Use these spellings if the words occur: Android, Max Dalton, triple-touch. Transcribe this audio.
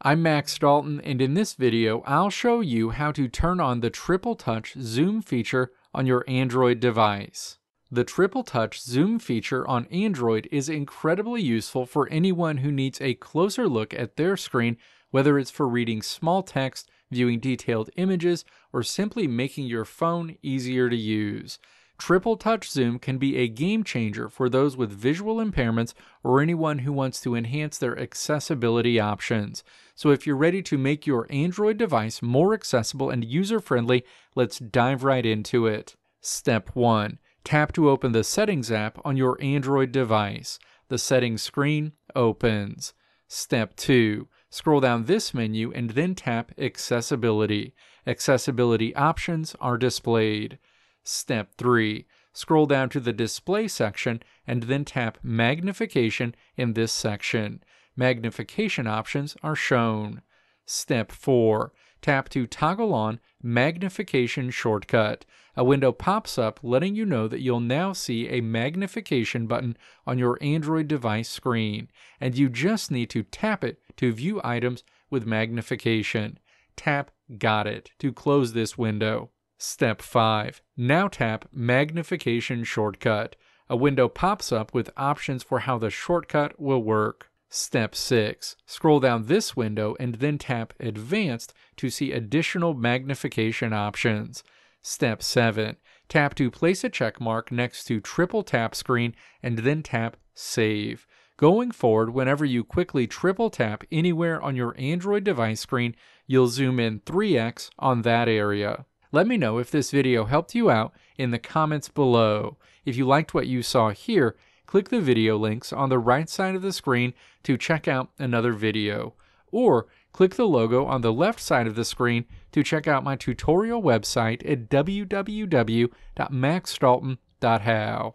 I'm Max Dalton, and in this video I'll show you how to turn on the Triple Touch Zoom feature on your Android device. The Triple Touch Zoom feature on Android is incredibly useful for anyone who needs a closer look at their screen, whether it's for reading small text, viewing detailed images, or simply making your phone easier to use. Triple Touch Zoom can be a game changer for those with visual impairments or anyone who wants to enhance their accessibility options. So if you're ready to make your Android device more accessible and user-friendly, let's dive right into it. Step 1. Tap to open the Settings app on your Android device. The Settings screen opens. Step 2. Scroll down this menu and then tap Accessibility. Accessibility options are displayed. Step 3. Scroll down to the Display section and then tap Magnification in this section. Magnification options are shown. Step 4. Tap to toggle on Magnification shortcut. A window pops up letting you know that you'll now see a magnification button on your Android device screen, and you just need to tap it to view items with magnification. Tap Got It to close this window. Step 5. Now tap Magnification shortcut. A window pops up with options for how the shortcut will work. Step 6. Scroll down this window and then tap Advanced to see additional magnification options. Step 7. Tap to place a check mark next to Triple Tap Screen and then tap Save. Going forward, whenever you quickly triple tap anywhere on your Android device screen, you'll zoom in 3x on that area. Let me know if this video helped you out in the comments below. If you liked what you saw here, click the video links on the right side of the screen to check out another video, or click the logo on the left side of the screen to check out my tutorial website at www.maxdalton.how.